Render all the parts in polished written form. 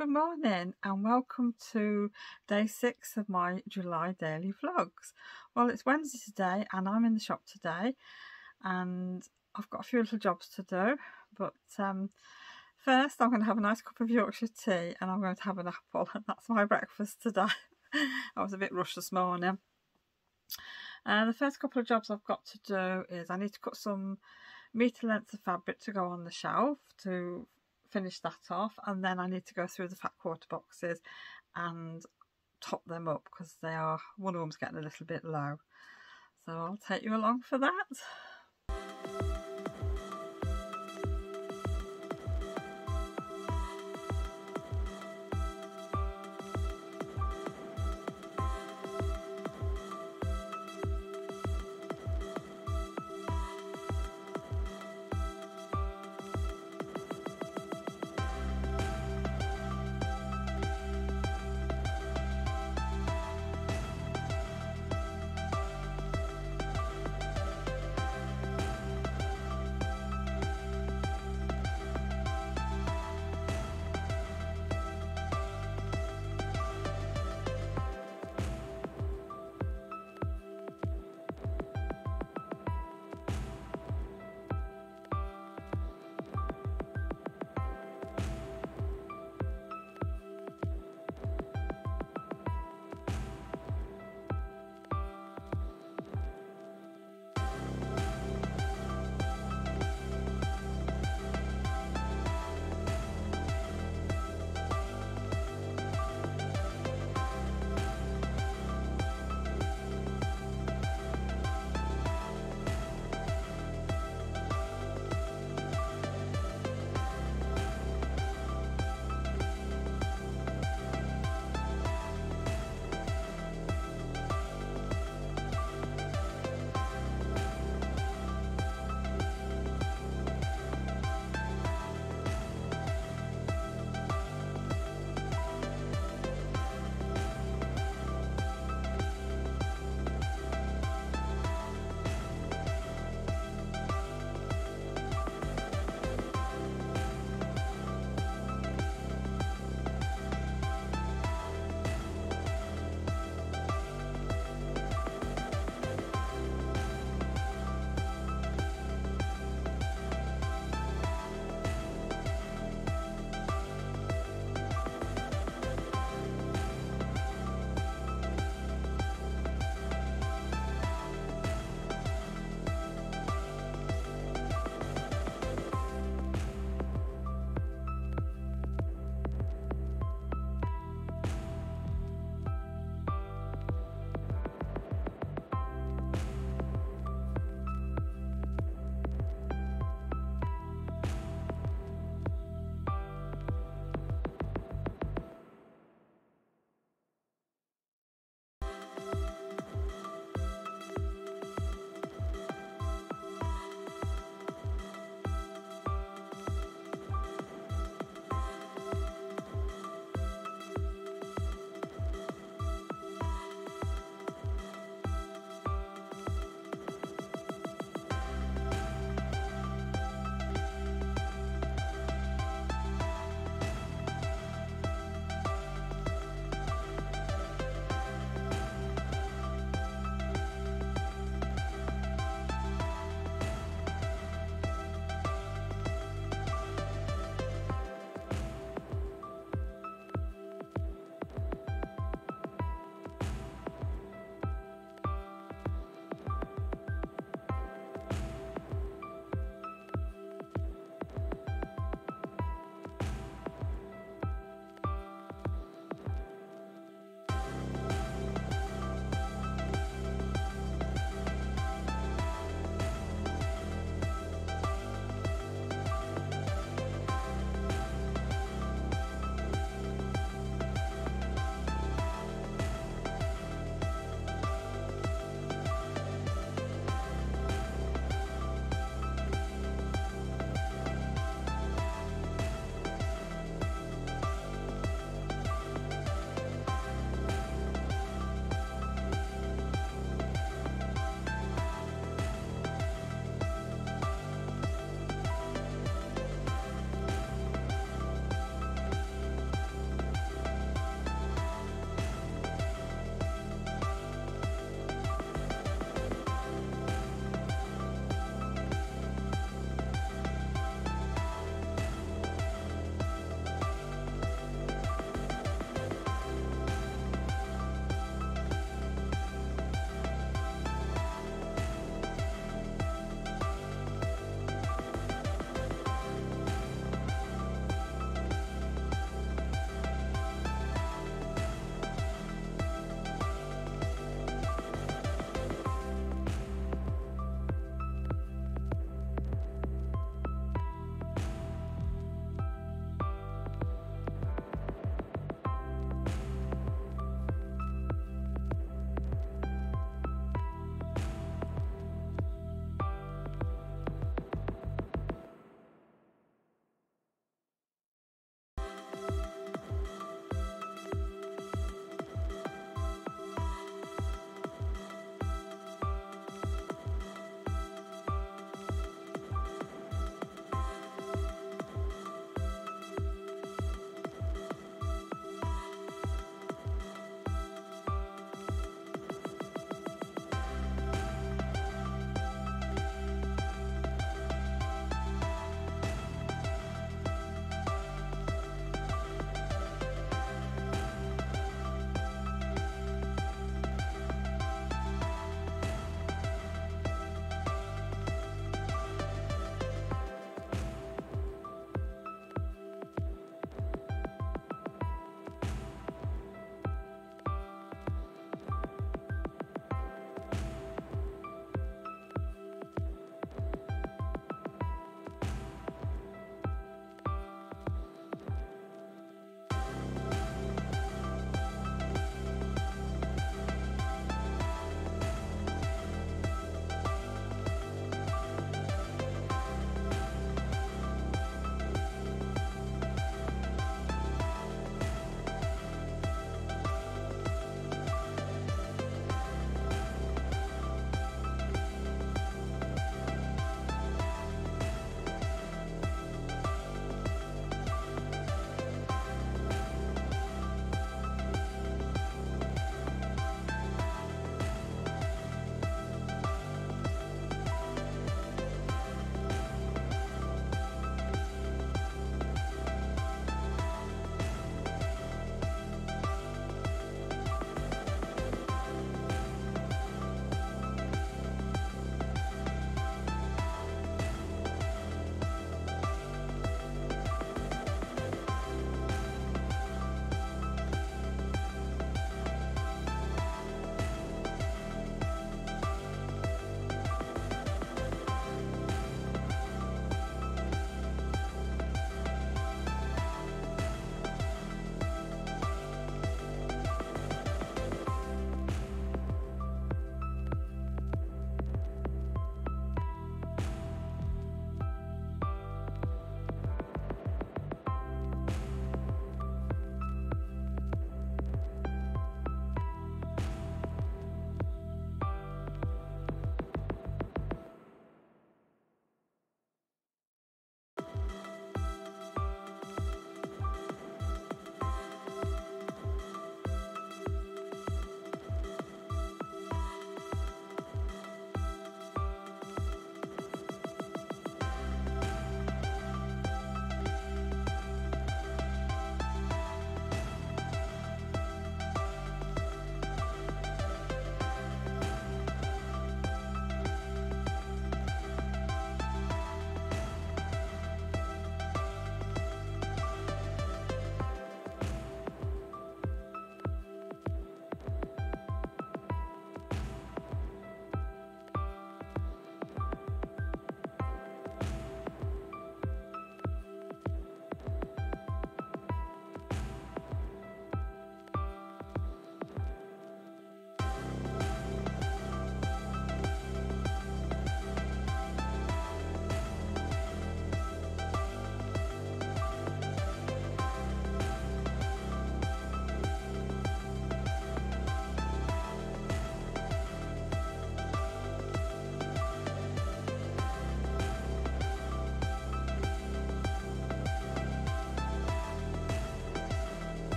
Good morning and welcome to day 6 of my July daily vlogs. Well, it's Wednesday today and I'm in the shop today and I've got a few little jobs to do, but first I'm going to have a nice cup of Yorkshire tea and I'm going to have an apple, and that's my breakfast today. I was a bit rushed this morning. The first couple of jobs I've got to do is I need to cut some metre lengths of fabric to go on the shelf to finish that off, and then I need to go through the fat quarter boxes and top them up because they are, one of them's getting a little bit low, so I'll take you along for that.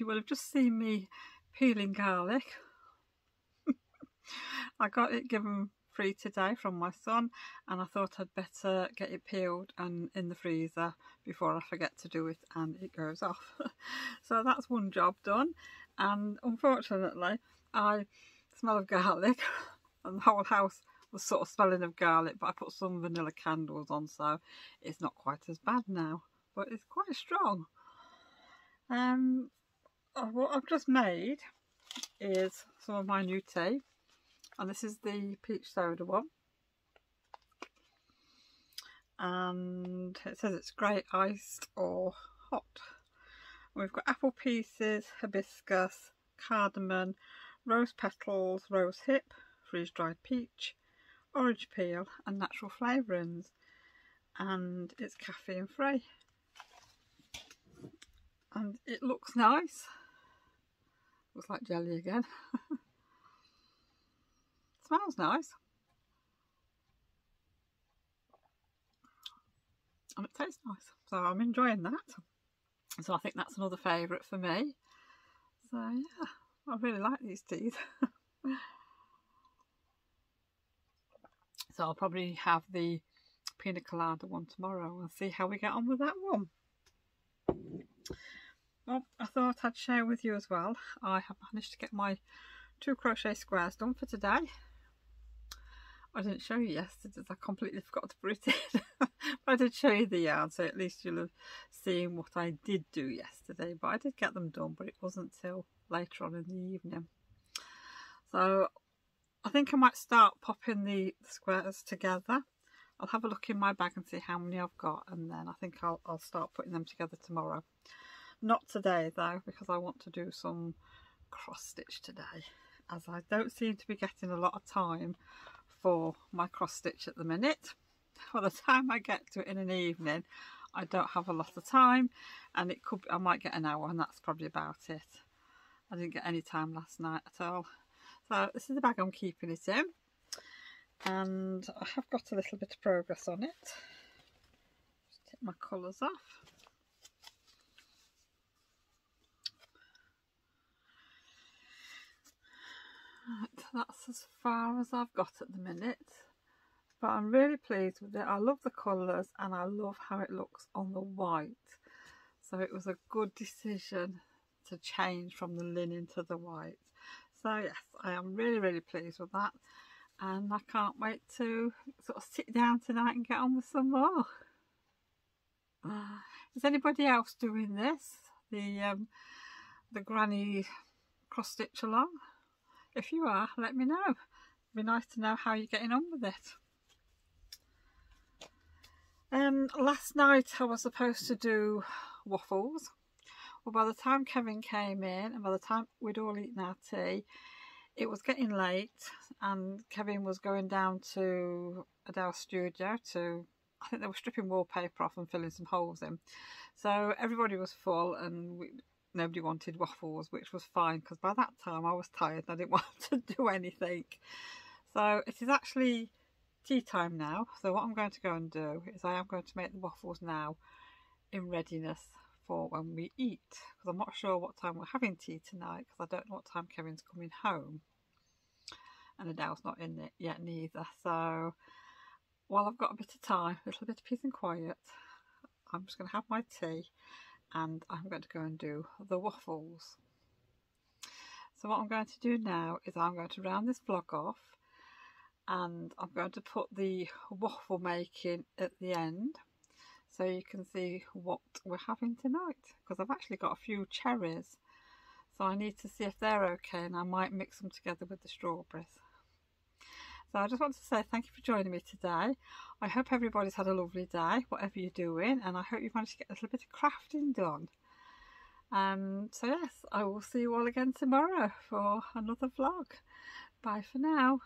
you will have just seen me peeling garlic. I got it given free today from my son, and I thought I'd better get it peeled and in the freezer before I forget to do it and it goes off. So that's one job done, and unfortunately I smell of garlic and the whole house was sort of smelling of garlic, but I put some vanilla candles on so it's not quite as bad now, but it's quite strong. What I've just made is some of my new tea, and this is the peach soda one, and it says it's grey iced or hot. And we've got apple pieces, hibiscus, cardamom, rose petals, rose hip, freeze-dried peach, orange peel and natural flavourings, and it's caffeine free, and it looks nice. Looks like jelly again. Smells nice and it tastes nice, so I'm enjoying that. So I think that's another favourite for me. So yeah, I really like these teas. So I'll probably have the pina colada one tomorrow and see how we get on with that one. Well, I thought I'd share with you as well, I have managed to get my 2 crochet squares done for today. I didn't show you yesterday, I completely forgot to put it in. But I did show you the yarn, so at least you'll have seen what I did do yesterday. But I did get them done, but it wasn't till later on in the evening. So I think I might start popping the squares together. I'll have a look in my bag and see how many I've got, and then I think I'll start putting them together tomorrow. Not today though, because I want to do some cross stitch today, as I don't seem to be getting a lot of time for my cross stitch at the minute. By the time I get to it in an evening, I don't have a lot of time, and it could be, I might get an hour, and that's probably about it. I didn't get any time last night at all. So this is the bag I'm keeping it in, and I have got a little bit of progress on it. Just take my colours off. Right, that's as far as I've got at the minute, but I'm really pleased with it. I love the colours and I love how it looks on the white, so it was a good decision to change from the linen to the white. So yes, I am really pleased with that, and I can't wait to sort of sit down tonight and get on with some more. Is anybody else doing this, the granny cross stitch along? If you are, let me know. It'd be nice to know how you're getting on with it. Last night I was supposed to do waffles. Well, by the time Kevin came in and by the time we'd all eaten our tea, it was getting late, and Kevin was going down to Adele's studio to, I think they were stripping wallpaper off and filling some holes in. So everybody was full and nobody wanted waffles, which was fine, because by that time I was tired and I didn't want to do anything. So it is actually tea time now, so what I'm going to go and do is I am going to make the waffles now in readiness for when we eat, because I'm not sure what time we're having tea tonight, because I don't know what time Kevin's coming home, and Adele's not in it yet neither. So while I've got a bit of time, a little bit of peace and quiet, I'm just going to have my tea and I'm going to go and do the waffles. So what I'm going to do now is I'm going to round this vlog off, and I'm going to put the waffle making at the end so you can see what we're having tonight, because I've actually got a few cherries, so I need to see if they're okay, and I might mix them together with the strawberries. So I just want to say thank you for joining me today. I hope everybody's had a lovely day, whatever you're doing, and I hope you've managed to get a little bit of crafting done. So yes, I will see you all again tomorrow for another vlog. Bye for now.